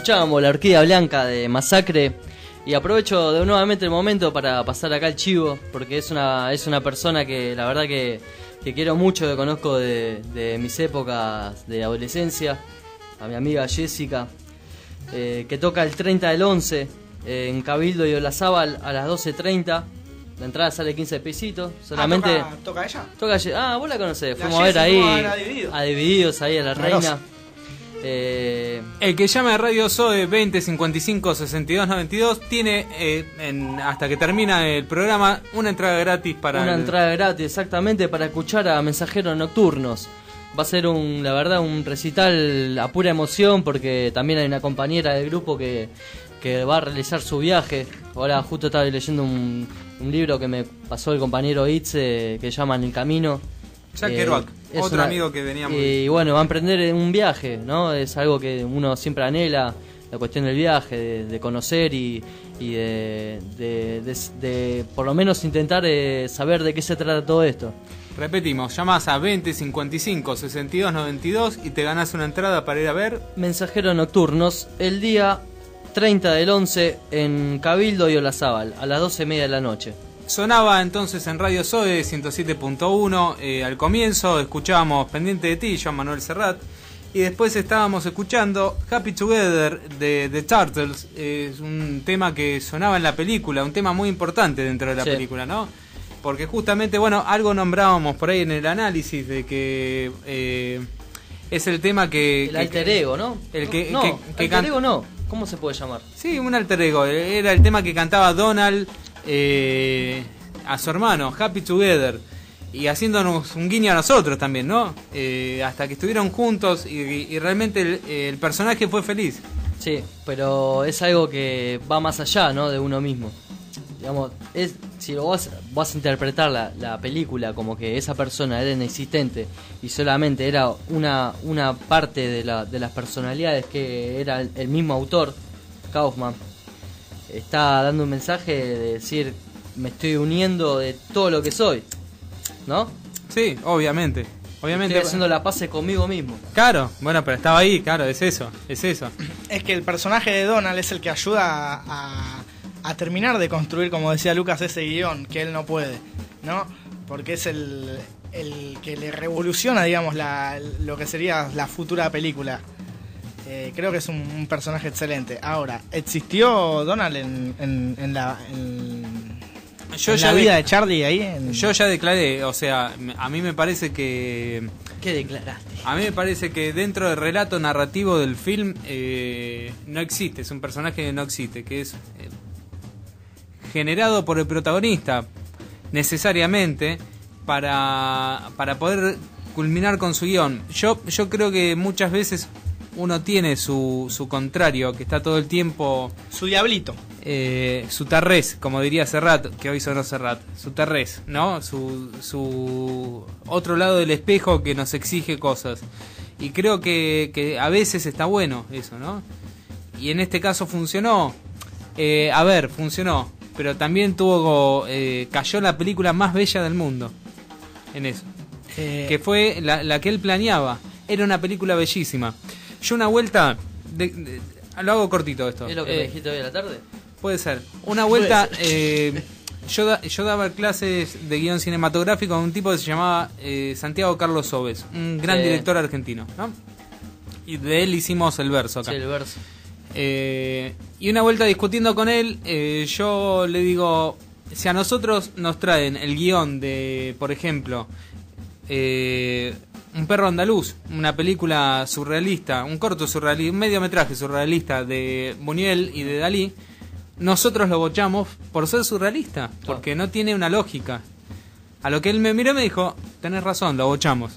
Escuchábamos La Orquídea Blanca de Masacre, y aprovecho de nuevamente el momento para pasar acá el chivo, porque es una, es una persona que la verdad que, que quiero mucho, que conozco de, de mis épocas de adolescencia, a mi amiga Jessica, eh, que toca el treinta del once eh, en Cabildo y Olazábal a las doce treinta. La entrada sale quince pesitos, solamente... Ah, ¿toca, ¿Toca ella? Toca ella. Ah, vos la conocés, la fuimos Jessy a ver ahí a, Dividido. a Divididos, ahí a La Reina. Rosa. Eh... El que llame a Radio Zoe veinte cincuenta y cinco sesenta y dos noventa y dos tiene eh, en, hasta que termina el programa una entrada gratis para una el... entrada gratis exactamente para escuchar a Mensajeros Nocturnos. Va a ser un la verdad un recital a pura emoción, porque también hay una compañera del grupo que, que va a realizar su viaje. Ahora justo estaba leyendo un, un libro que me pasó el compañero Itze, que llaman El Camino. Ya eh, Kerouac, otro una, amigo que veníamos. Y bueno, va a emprender un viaje, ¿no? Es algo que uno siempre anhela, la cuestión del viaje, de, de conocer y, y de, de, de, de por lo menos intentar eh, saber de qué se trata todo esto. Repetimos, llamás a veinte cincuenta y cinco sesenta y dos noventa y dos y te ganás una entrada para ir a ver Mensajeros Nocturnos el día treinta del once en Cabildo y Olazábal, a las doce y media de la noche. Sonaba entonces en Radio Zoe ciento siete punto uno, eh, al comienzo escuchábamos Pendiente de Ti, John Manuel Serrat, y después estábamos escuchando Happy Together de The Turtles, eh, es un tema que sonaba en la película, un tema muy importante dentro de la sí. película, ¿no? Porque justamente, bueno, algo nombrábamos por ahí en el análisis de que eh, es el tema que... El que, alter ego, ¿no? El que, no, que, no que alter ego no, ¿cómo se puede llamar? Sí, un alter ego, era el tema que cantaba Donald... Eh, a su hermano, Happy Together, y haciéndonos un guiño a nosotros también, ¿no? Eh, hasta que estuvieron juntos y, y, y realmente el, el personaje fue feliz. Sí, pero es algo que va más allá, ¿no? De uno mismo. digamos, es, si vos vas a interpretar la, la película como que esa persona era inexistente y solamente era una, una parte de, la, de las personalidades que era el, el mismo autor, Kaufman, está dando un mensaje de decir, me estoy uniendo de todo lo que soy, ¿no? Sí, obviamente. Obviamente. Estoy haciendo la pase conmigo mismo. Claro, bueno, pero estaba ahí, claro, es eso, es eso. Es que el personaje de Donald es el que ayuda a, a terminar de construir, como decía Lucas, ese guión que él no puede, ¿no? Porque es el, el que le revoluciona, digamos, la, lo que sería la futura película. Eh, creo que es un, un personaje excelente. Ahora, ¿existió Donald en, en, en la... En... Yo en ya la vida de Charlie ahí en... Yo ya declaré, o sea, a mí me parece que... ¿Qué declaraste? A mí me parece que dentro del relato narrativo del film eh, no existe, es un personaje que no existe, que es eh, generado por el protagonista necesariamente para, para poder culminar con su guión. Yo, yo creo que muchas veces uno tiene su, su contrario, que está todo el tiempo... Su diablito. Eh, su tarrés, como diría Serrat, que hoy sonó Serrat, su tarrés, ¿no? Su, su otro lado del espejo que nos exige cosas. Y creo que, que a veces está bueno eso, ¿no? Y en este caso funcionó. Eh, a ver, funcionó. Pero también tuvo eh, cayó la película más bella del mundo en eso. Eh... Que fue la, la que él planeaba. Era una película bellísima. Yo una vuelta... De, de, lo hago cortito esto. ¿Es lo que eh, me dijiste hoy a la tarde? Puede ser. Una vuelta, eh, yo, da, yo daba clases de guión cinematográfico a un tipo que se llamaba eh, Santiago Carlos Sobes, un gran sí. director argentino, ¿no? Y de él hicimos el verso acá. Sí, el verso. Eh, y una vuelta discutiendo con él, eh, yo le digo, si a nosotros nos traen el guión de, por ejemplo, eh, Un perro andaluz, una película surrealista, un corto surrealista, un mediometraje surrealista de Buñuel y de Dalí, nosotros lo bochamos por ser surrealista, porque no tiene una lógica. A lo que él me miró y me dijo, tenés razón, lo bochamos.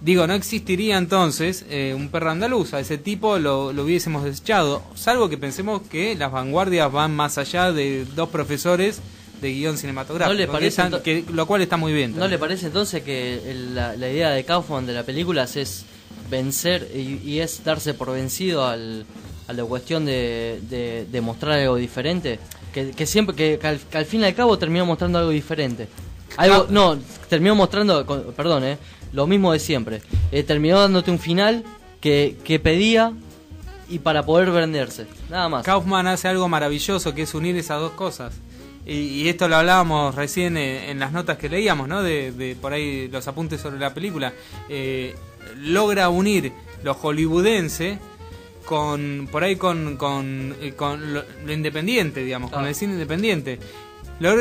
Digo, no existiría entonces eh, un perro andaluz, a ese tipo lo, lo hubiésemos desechado, salvo que pensemos que las vanguardias van más allá de dos profesores de guión cinematográfico, ¿No le parece, que, que, lo cual está muy bien. ¿También? ¿No le parece entonces que el, la, la idea de Kaufman de las películas es vencer y, y es darse por vencido al... a la cuestión de, de, de mostrar algo diferente, que, que siempre que, que, al, que al fin y al cabo terminó mostrando algo diferente, algo no terminó mostrando, perdón, eh, lo mismo de siempre, eh, terminó dándote un final que, que pedía y para poder venderse, nada más. Kaufman hace algo maravilloso que es unir esas dos cosas y, y esto lo hablábamos recién en, en las notas que leíamos, ¿no? De, de por ahí los apuntes sobre la película, eh, logra unir lo hollywoodense con por ahí con con, con lo, lo independiente, digamos, claro, con el cine independiente. Lo,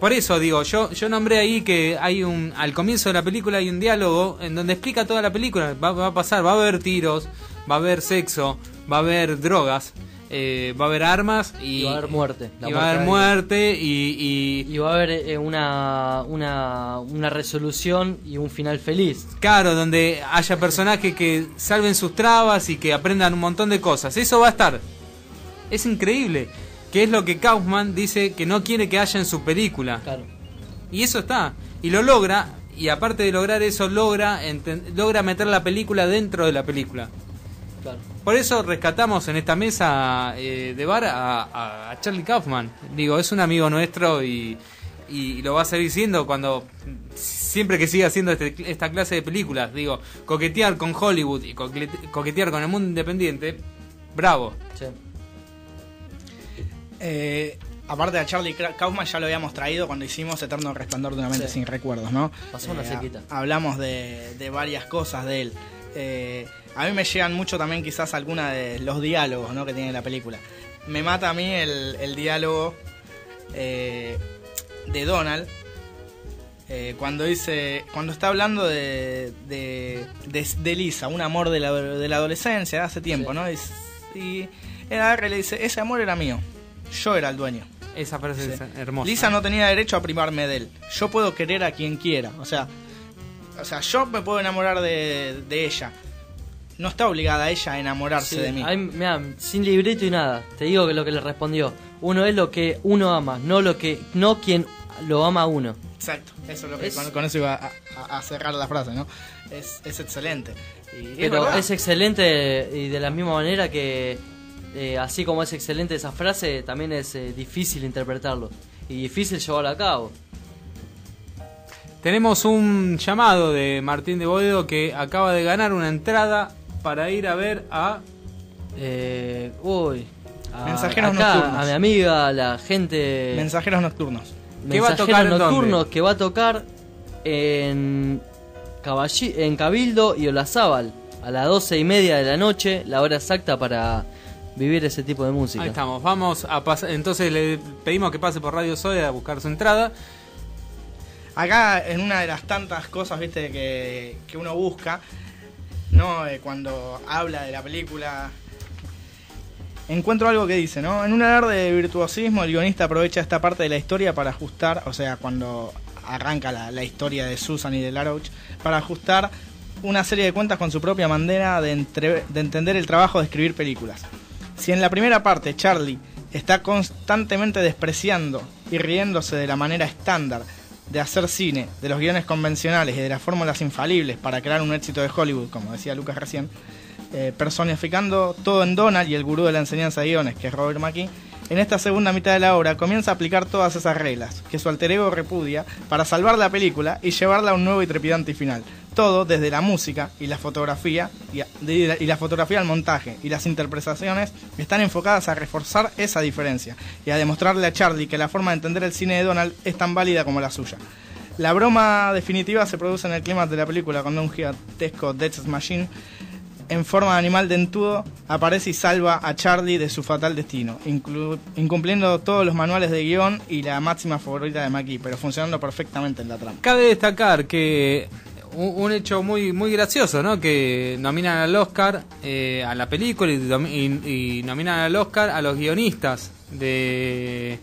por eso digo, yo yo nombré ahí que hay un al comienzo de la película hay un diálogo en donde explica toda la película, va, va a pasar, va a haber tiros, va a haber sexo, va a haber drogas, eh, va a haber armas y, y va a haber muerte, y va a haber muerte y, y y va a haber eh, una una una resolución y un final feliz, claro, donde haya personajes que salven sus trabas y que aprendan un montón de cosas. Eso va a estar, es increíble, que es lo que Kaufman dice que no quiere que haya en su película, claro, y eso está y lo logra, y aparte de lograr eso logra logra meter la película dentro de la película. Claro. Por eso rescatamos en esta mesa eh, de bar a, a, a Charlie Kaufman. Digo, es un amigo nuestro y, y lo va a seguir siendo cuando siempre que siga haciendo este, esta clase de películas. Digo, coquetear con Hollywood y coque, coquetear con el mundo independiente, bravo. Sí. Eh, aparte a Charlie Kaufman ya lo habíamos traído cuando hicimos Eterno Resplandor de una mente sí. sin recuerdos, ¿no? Pasó una eh, sequita. Hablamos de, de varias cosas de él. Eh, a mí me llegan mucho también quizás alguna de los diálogos, ¿no? que tiene la película. Me mata a mí el, el diálogo eh, de Donald eh, cuando dice, cuando está hablando de de, de, de Lisa, un amor de la, de la adolescencia hace tiempo, sí. ¿no? Y, y él agarra y le dice, ese amor era mío, yo era el dueño. Esa frase sí. es hermosa. Lisa no tenía derecho a privarme de él. Yo puedo querer a quien quiera, o sea. O sea, yo me puedo enamorar de, de ella. no está obligada a ella a enamorarse sí, de mí. Ahí, mirá, sin libreto y nada, te digo que lo que le respondió: uno es lo que uno ama, no lo que no quien lo ama a uno. Exacto, eso es lo que es... Con, con eso iba a, a, a cerrar la frase, ¿no? Es, es excelente. Y pero es, es excelente, y de la misma manera que eh, así como es excelente esa frase, también es eh, difícil interpretarlo y difícil llevarlo a cabo. Tenemos un llamado de Martín de Boedo, que acaba de ganar una entrada para ir a ver a... Eh, uy, a Mensajeros acá, Nocturnos. A mi amiga, la gente... Mensajeros Nocturnos. ¿Qué va a tocar Nocturnos, que va a tocar en, Caballi, en Cabildo y Olazábal a las doce y media de la noche, la hora exacta para vivir ese tipo de música. Ahí estamos, vamos a pasar. Entonces le pedimos que pase por Radio Soda a buscar su entrada. Acá, en una de las tantas cosas, viste, que, que uno busca, ¿no? Eh, cuando habla de la película, encuentro algo que dice, ¿no? En un alarde de virtuosismo, el guionista aprovecha esta parte de la historia para ajustar, o sea, cuando arranca la, la historia de Susan y de Laroche, para ajustar una serie de cuentas con su propia manera de, entre, de entender el trabajo de escribir películas. Si en la primera parte Charlie está constantemente despreciando y riéndose de la manera estándar de hacer cine, de los guiones convencionales y de las fórmulas infalibles para crear un éxito de Hollywood, como decía Lucas recién, eh, personificando todo en Donald y el gurú de la enseñanza de guiones, que es Robert McKee, en esta segunda mitad de la obra comienza a aplicar todas esas reglas que su alter ego repudia para salvar la película y llevarla a un nuevo y trepidante final. Todo desde la música y la fotografía y, a, y, la, y la fotografía al montaje y las interpretaciones están enfocadas a reforzar esa diferencia y a demostrarle a Charlie que la forma de entender el cine de Donald es tan válida como la suya. La broma definitiva se produce en el clímax de la película cuando un gigantesco Death Machine en forma de animal dentudo aparece y salva a Charlie de su fatal destino, incumpliendo todos los manuales de guión y la máxima favorita de McKee, pero funcionando perfectamente en la trama. Cabe destacar que un hecho muy muy gracioso, ¿no? Que nominan al Oscar eh, a la película y, y, y nominan al Oscar a los guionistas de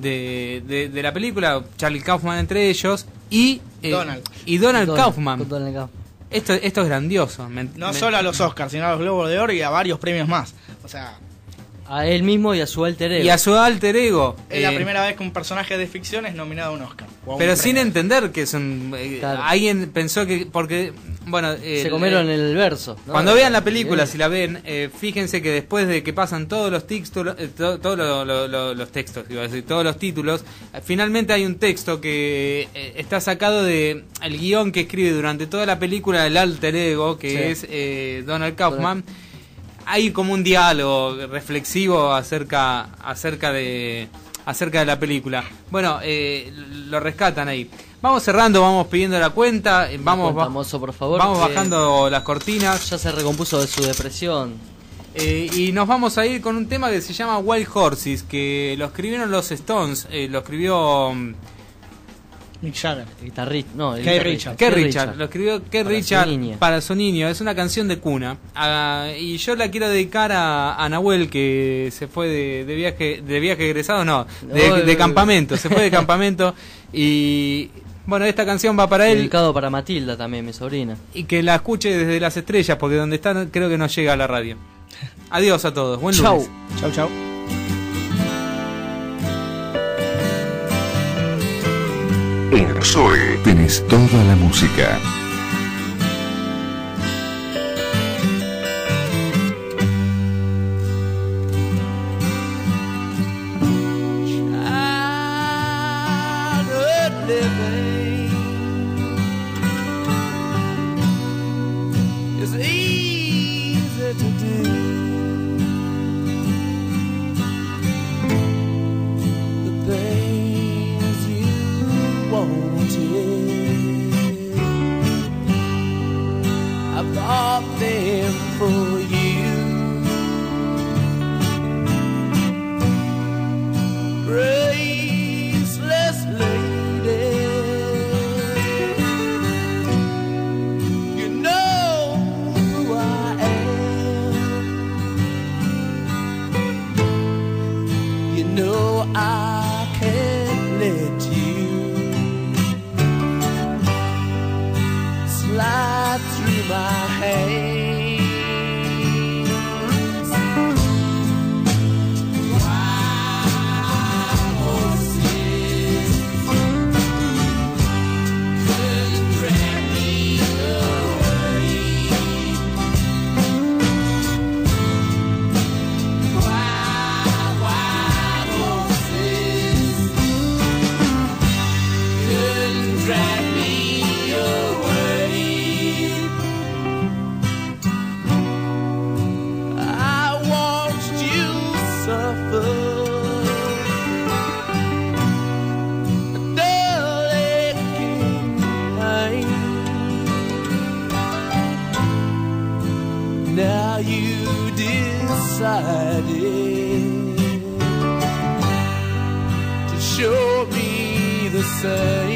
de, de de la película, Charlie Kaufman entre ellos y eh, Donald y Donald, Donald Kaufman. Donald Kaufman. Esto esto es grandioso. Me, no me... solo a los Oscars, sino a los Globos de Oro y a varios premios más. O sea, a él mismo y a su alter ego. Y a su alter ego. Es eh, la primera vez que un personaje de ficción es nominado a un Oscar. A un pero premio. Sin entender que es un... Eh, claro. Alguien pensó que... Porque, bueno... Eh, se comieron eh, el verso, ¿no? Cuando vean la película, si la ven, eh, fíjense que después de que pasan todos los textos... Eh, to, todos lo, lo, lo, los textos, iba a decir, todos los títulos, eh, finalmente hay un texto que eh, está sacado de el guión que escribe durante toda la película el alter ego, que sí. es eh, Donald Kaufman. Donald. Hay como un diálogo reflexivo acerca acerca de acerca de la película. Bueno, eh, lo rescatan ahí. Vamos cerrando, vamos pidiendo la cuenta, vamos cuenta, mozo, por favor, vamos bajando las cortinas. Ya se recompuso de su depresión. Eh, y nos vamos a ir con un tema que se llama Wild Horses, que lo escribieron los Stones, eh, lo escribió Mick Jagger, guitarrista, no, el Keith Richards. Keith Richards, lo escribió Keith Richards para su niño, es una canción de cuna. Ah, y yo la quiero dedicar a, a Nahuel, que se fue de, de viaje, de viaje egresado, no, de, no, de, de campamento, se fue de campamento y bueno, esta canción va para él. Dedicado para Matilda también, mi sobrina. Y que la escuche desde las estrellas, porque donde está creo que no llega a la radio. Adiós a todos, buen chau. Lunes. Chau, chau. En Zoe tenés toda la música. Slide through my hands. decided to show me the same.